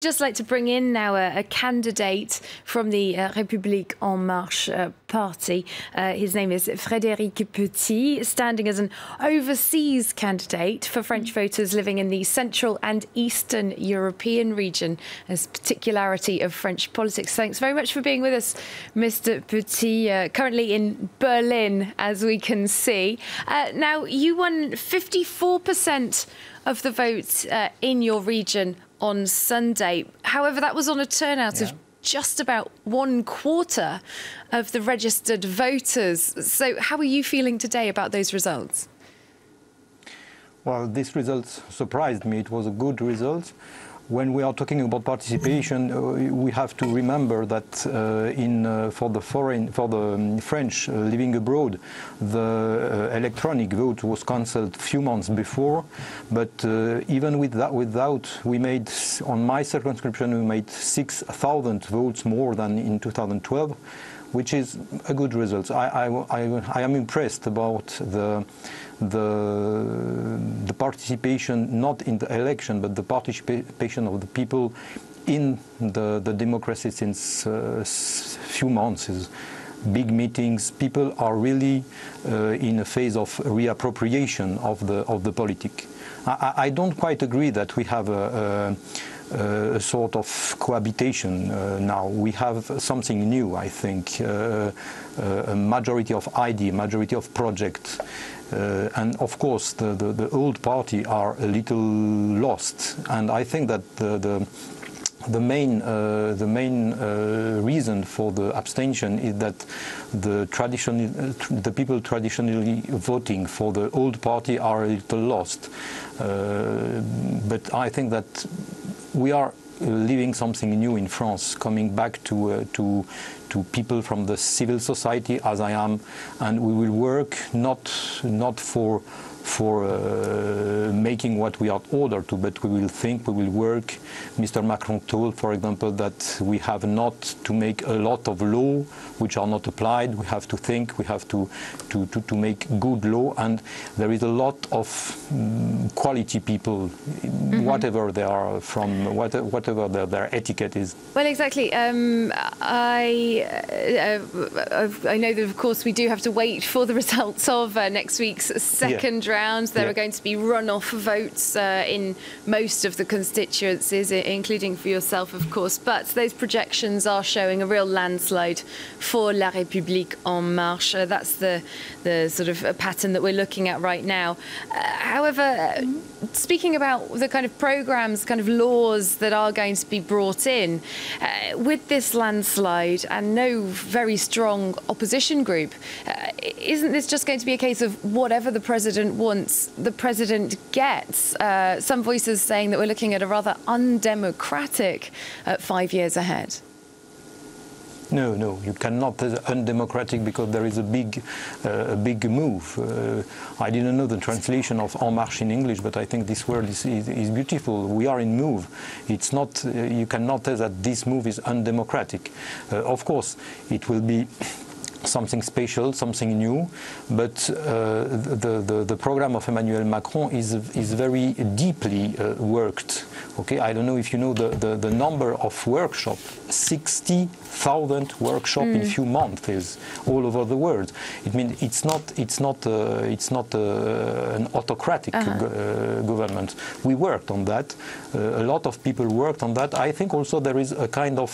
Just like to bring in now a candidate from the République En Marche party. His name is Frédéric Petit, standing as an overseas candidate for French voters living in the Central and Eastern European region, as particularity of French politics. Thanks very much for being with us, Mr. Petit, currently in Berlin, as we can see. Now, you won 54% of the votes in your region on Sunday. However, that was on a turnout of just about 1/4 of the registered voters. So how are you feeling today about those results? Well, these results surprised me. It was a good result. When we are talking about participation, we have to remember that for the French living abroad, the electronic vote was cancelled a few months before. But even with that, we made, on my circumscription, we made 6,000 votes more than in 2012, which is a good result. I am impressed about the participation, not in the election, but the participation of the people in the democracy since few months. Big meetings. People are really in a phase of reappropriation of the politic. I don't quite agree that we have a sort of cohabitation now. We have something new, I think, a majority of idea, majority of project. And of course, the old party are a little lost. And I think that the main reason for the abstention is that the people traditionally voting for the old party are a little lost. But I think that we are living something new in France, coming back to people from the civil society, as I am, and we will work not for making what we are ordered to, but we will think, we will work. Mr. Macron told, for example, that we have not to make a lot of law which are not applied. We have to think, we have to make good law, and there is a lot of quality people, whatever they are from, whatever their etiquette is. Well, exactly. I know that, of course, we do have to wait for the results of next week's second round. There are going to be runoff votes in most of the constituencies, including for yourself, of course. But those projections are showing a real landslide for La République En Marche. That's the sort of pattern that we're looking at right now. However, speaking about the kind of programmes, kind of laws that are going to be brought in, with this landslide and no very strong opposition group, isn't this just going to be a case of whatever the president wants, the president gets? Some voices saying that we're looking at a rather undemocratic 5 years ahead. No, you cannot say undemocratic, because there is a big move. I didn't know the translation of En Marche in English, but I think this word is beautiful. We are in move. It's not. You cannot say that this move is undemocratic. Of course, it will be something special, something new, but the program of Emmanuel Macron is very deeply worked. Okay, I don't know if you know the number of workshops, 60,000 workshops in few months is all over the world. It means it's not an autocratic government. We worked on that. A lot of people worked on that. I think also there is a kind of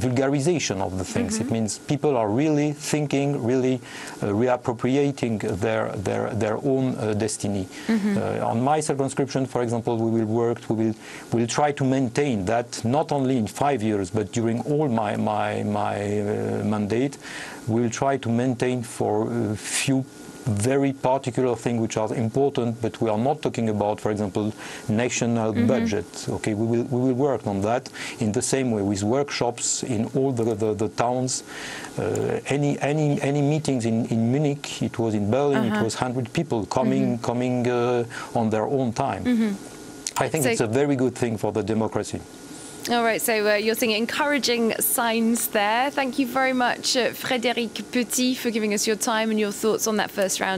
vulgarization of the things. It means people are really thinking, really reappropriating their own destiny. On my circumscription, for example, we will work. We will try to maintain that, not only in 5 years, but during all my mandate. We will try to maintain for a few very particular things which are important, but we are not talking about, for example, national budget. Okay, we will work on that in the same way with workshops in all the towns. Any meetings in Munich, it was in Berlin, it was 100 people coming on their own time. I think it's a very good thing for the democracy. All right, so you're seeing encouraging signs there. Thank you very much, Frédéric Petit, for giving us your time and your thoughts on that first round.